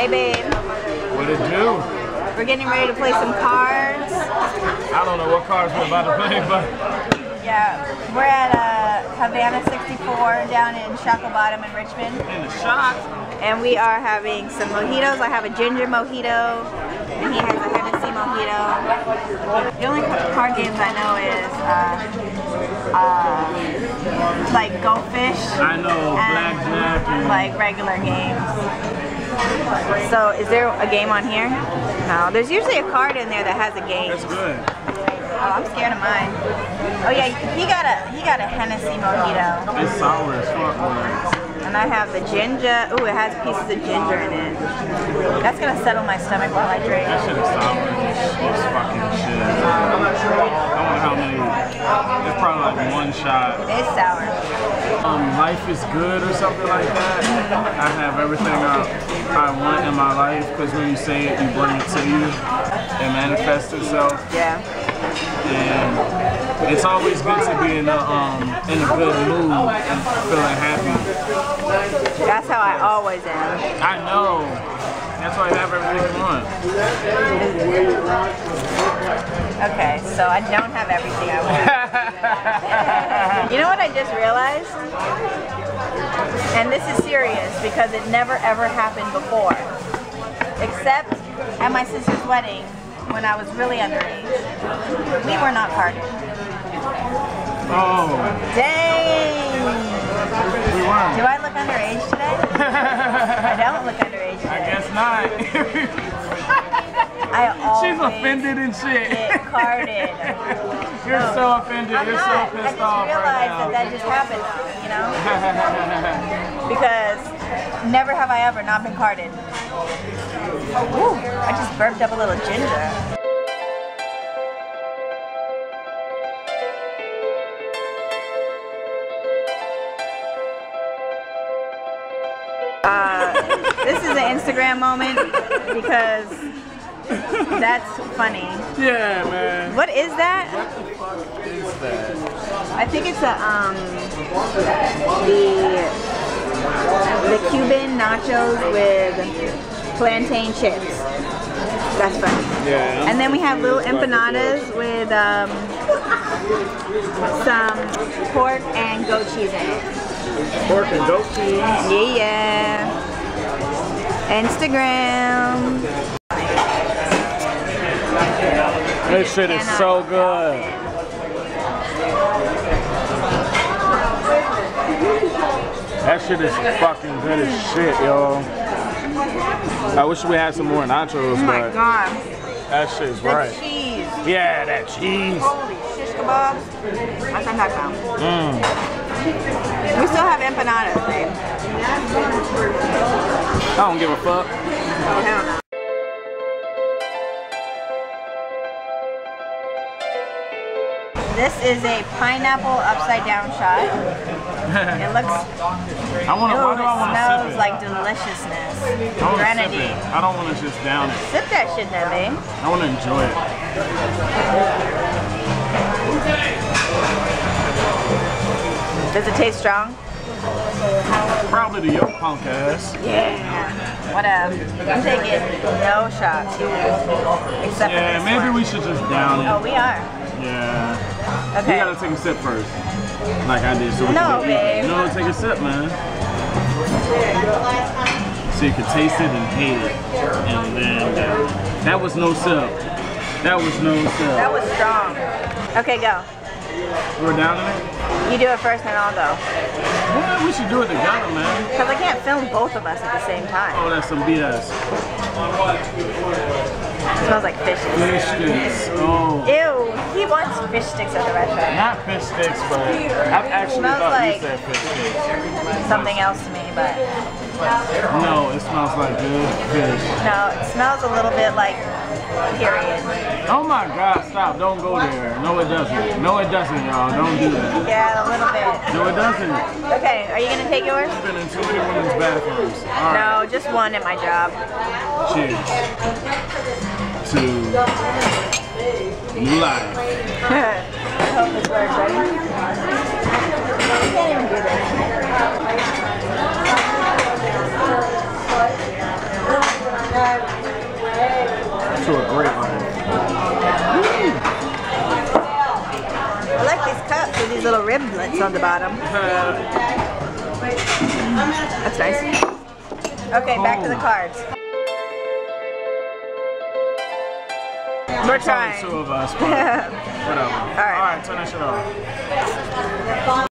Hey, babe. What it do? We're getting ready to play some cards. I don't know what cards we're about to play, but... Yeah, we're at Havana 64 down in Shacklebottom in Richmond. In the shop. And we are having some mojitos. I have a ginger mojito, and he has a Hennessy mojito. The only card games I know is... like goldfish. I know, blackjack. And like regular games. So, is there a game on here? No. There's usually a card in there that has a game. That's good. Oh, I'm scared of mine. Oh yeah, he got a Hennessy mojito. It's sour as fuck. And I have the ginger. Ooh, it has pieces of ginger in it. That's gonna settle my stomach while I drink. That shit is sour. It's fucking shit. I wonder how many. It's probably like one shot. It's sour. Life is good or something like that. I have everything I want in my life because when you say it, you bring it to you. It manifests itself. Yeah. And it's always good to be in a good mood and feeling happy. That's how I always am. I know. That's why I have everything I want. Okay, so I don't have everything I want. You know what I just realized? And this is serious because it never ever happened before. Except at my sister's wedding. When I was really underage, we were not partying. Oh. Dang! We weren't. Do I look underage today? I don't look underage today. I guess not. I always. She's offended and shit. Get carded. You're so offended. I'm You're not. So pissed off. I just realized right now. That just happened, you know? Because never have I ever not been carded. Ooh, I just burped up a little ginger. This is an Instagram moment because that's funny. Yeah, man. What is that? What the fuck is that? I think it's a the Cuban nachos with plantain chips. That's fun. Yeah. And then we have little empanadas with some pork and goat cheese in it. Pork and goat cheese? Yeah. Instagram. This shit is so good. That shit is fucking good as shit, yo. I wish we had some more nachos, but oh my God. That shit's right. That cheese. Yeah, that cheese. Holy shish kebabs. I can talk about. We still have empanadas, babe. I don't give a fuck. Oh, hell no. This is a pineapple upside down shot. It looks. It smells like deliciousness. Grenadine. I don't want to just down it. Sip that shit, now, babe. I want to enjoy it. Does it taste strong? Probably to your punk ass. Yeah. Whatever. I'm taking no shots. Except for this maybe we should just down it. Oh, we are. Yeah. Okay. You gotta take a sip first. Like I did. So no, babe. No, take a sip, man. So you can taste it and hate it. And then that was no sip. That was no sip. That was strong. Okay, go. We're down in it? You do it first and I'll go. Well, we should do it together, man. Because I can't film both of us at the same time. Oh, that's some BS. It smells like fish sticks. Fish sticks. Oh. Ew, he wants fish sticks at the restaurant. Not fish sticks, but I've actually thought like you said fish sticks. Something else to me, but... No, it smells like good fish. No, it smells a little bit like... Period. Oh my God, stop. Don't go there. No, it doesn't. No, it doesn't, y'all. Don't do that. Yeah, a little bit. No, it doesn't. Okay, are you going to take yours? I've been in too many women's bathrooms. All right. No, just one at my job. Cheers. To life. I hope this works, buddy. You can't even do this. To a great one. I like these cups with these little riblets on the bottom. That's nice. Okay, back to the cards. We're trying. Two of us. Whatever. All right, turn that shit off.